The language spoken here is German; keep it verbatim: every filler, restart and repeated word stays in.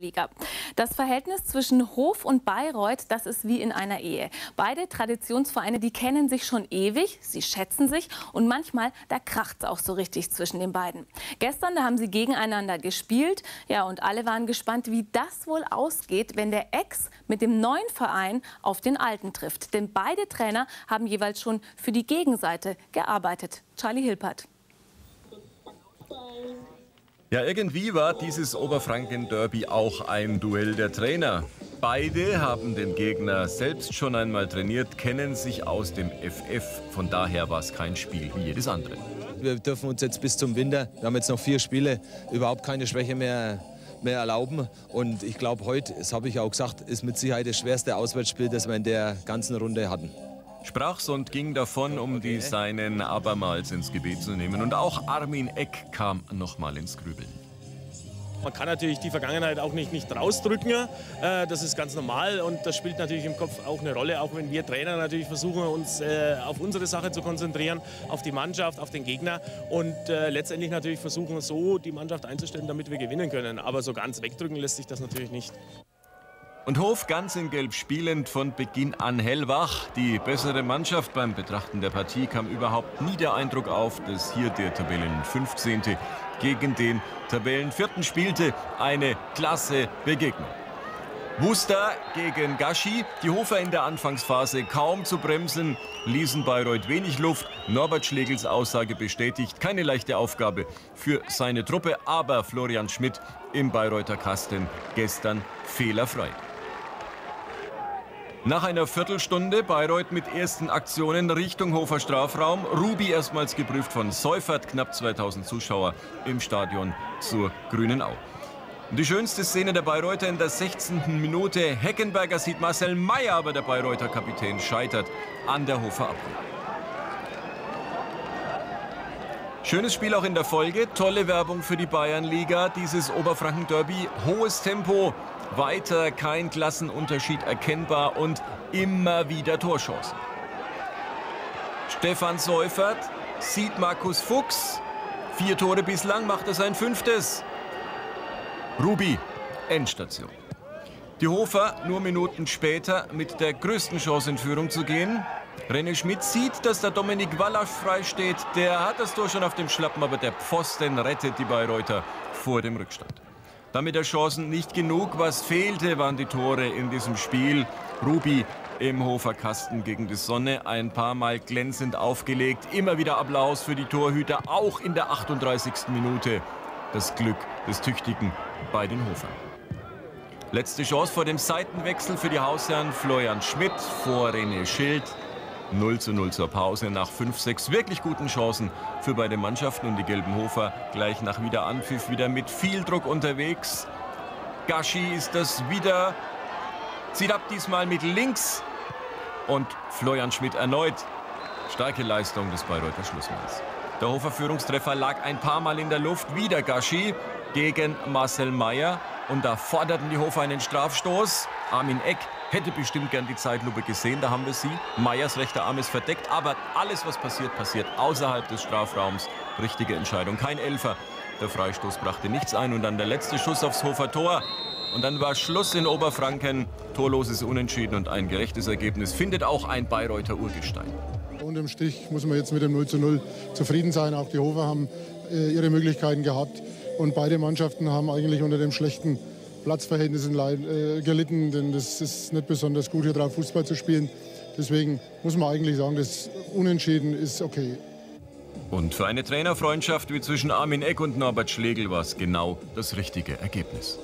Liga. Das Verhältnis zwischen Hof und Bayreuth, das ist wie in einer Ehe. Beide Traditionsvereine, die kennen sich schon ewig, sie schätzen sich und manchmal, da kracht es auch so richtig zwischen den beiden. Gestern, da haben sie gegeneinander gespielt, ja, und alle waren gespannt, wie das wohl ausgeht, wenn der Ex mit dem neuen Verein auf den alten trifft. Denn beide Trainer haben jeweils schon für die Gegenseite gearbeitet. Charlie Hilpert. Ja, irgendwie war dieses Oberfranken-Derby auch ein Duell der Trainer. Beide haben den Gegner selbst schon einmal trainiert, kennen sich aus dem F F. Von daher war es kein Spiel wie jedes andere. Wir dürfen uns jetzt bis zum Winter, wir haben jetzt noch vier Spiele, überhaupt keine Schwäche mehr, mehr erlauben. Und ich glaube, heute, das habe ich auch gesagt, ist mit Sicherheit das schwerste Auswärtsspiel, das wir in der ganzen Runde hatten. Sprach's und ging davon, um die Seinen abermals ins Gebet zu nehmen. Und auch Armin Eck kam nochmal ins Grübeln. Man kann natürlich die Vergangenheit auch nicht, nicht rausdrücken. Das ist ganz normal und das spielt natürlich im Kopf auch eine Rolle, auch wenn wir Trainer natürlich versuchen, uns auf unsere Sache zu konzentrieren, auf die Mannschaft, auf den Gegner und letztendlich natürlich versuchen, so die Mannschaft einzustellen, damit wir gewinnen können. Aber so ganz wegdrücken lässt sich das natürlich nicht. Und Hof ganz in Gelb spielend, von Beginn an hellwach. Die bessere Mannschaft. Beim Betrachten der Partie kam überhaupt nie der Eindruck auf, dass hier der Tabellenfünfzehnte gegen den Tabellenvierten spielte. Eine klasse Begegnung. Wurster gegen Gashi. Die Hofer in der Anfangsphase kaum zu bremsen, ließen Bayreuth wenig Luft. Norbert Schlegels Aussage bestätigt, keine leichte Aufgabe für seine Truppe. Aber Florian Schmidt im Bayreuther Kasten gestern fehlerfrei. Nach einer Viertelstunde Bayreuth mit ersten Aktionen Richtung Hofer Strafraum. Hruby erstmals geprüft von Seufert, knapp zweitausend Zuschauer im Stadion zur Grünenau. Die schönste Szene der Bayreuther in der sechzehnten Minute. Heckenberger sieht Marcel Mayer, aber der Bayreuther Kapitän scheitert an der Hofer Abwehr. Schönes Spiel auch in der Folge. Tolle Werbung für die Bayernliga. Dieses Oberfranken-Derby. Hohes Tempo. Weiter kein Klassenunterschied erkennbar und immer wieder Torschancen. Stefan Seufert sieht Markus Fuchs. Vier Tore bislang, macht er sein fünftes. Hruby, Endstation. Die Hofer nur Minuten später mit der größten Chance in Führung zu gehen. René Schmidt sieht, dass da Dominik Wallasch frei steht. Der hat das Tor schon auf dem Schlappen, aber der Pfosten rettet die Bayreuther vor dem Rückstand. Damit der Chancen nicht genug. Was fehlte, waren die Tore in diesem Spiel. Hruby im Hofer Kasten gegen die Sonne. Ein paar Mal glänzend aufgelegt. Immer wieder Applaus für die Torhüter. Auch in der achtunddreißigsten Minute. Das Glück des Tüchtigen bei den Hofern. Letzte Chance vor dem Seitenwechsel für die Hausherren. Florian Schmidt vor René Schild. null zu null zur Pause nach fünf, sechs wirklich guten Chancen für beide Mannschaften. Und die gelben Hofer gleich nach Wiederanpfiff wieder mit viel Druck unterwegs. Gashi ist das wieder. Zieht ab, diesmal mit links. Und Florian Schmidt erneut. Starke Leistung des Bayreuther Schlussmanns. Der Hofer Führungstreffer lag ein paar Mal in der Luft. Wieder Gashi gegen Marcel Mayer. Und da forderten die Hofer einen Strafstoß. Armin Eck hätte bestimmt gern die Zeitlupe gesehen, da haben wir sie. Meyers rechter Arm ist verdeckt, aber alles, was passiert, passiert außerhalb des Strafraums. Richtige Entscheidung, kein Elfer. Der Freistoß brachte nichts ein und dann der letzte Schuss aufs Hofer Tor. Und dann war Schluss in Oberfranken. Torloses Unentschieden und ein gerechtes Ergebnis findet auch ein Bayreuther Urgestein. Unterm Strich muss man jetzt mit dem null zu null zufrieden sein. Auch die Hofer haben äh, ihre Möglichkeiten gehabt. Und beide Mannschaften haben eigentlich unter dem schlechten Platzverhältnissen äh, gelitten, denn das ist nicht besonders gut, hier drauf Fußball zu spielen. Deswegen muss man eigentlich sagen, das Unentschieden ist okay. Und für eine Trainerfreundschaft wie zwischen Armin Eck und Norbert Schlegel war es genau das richtige Ergebnis.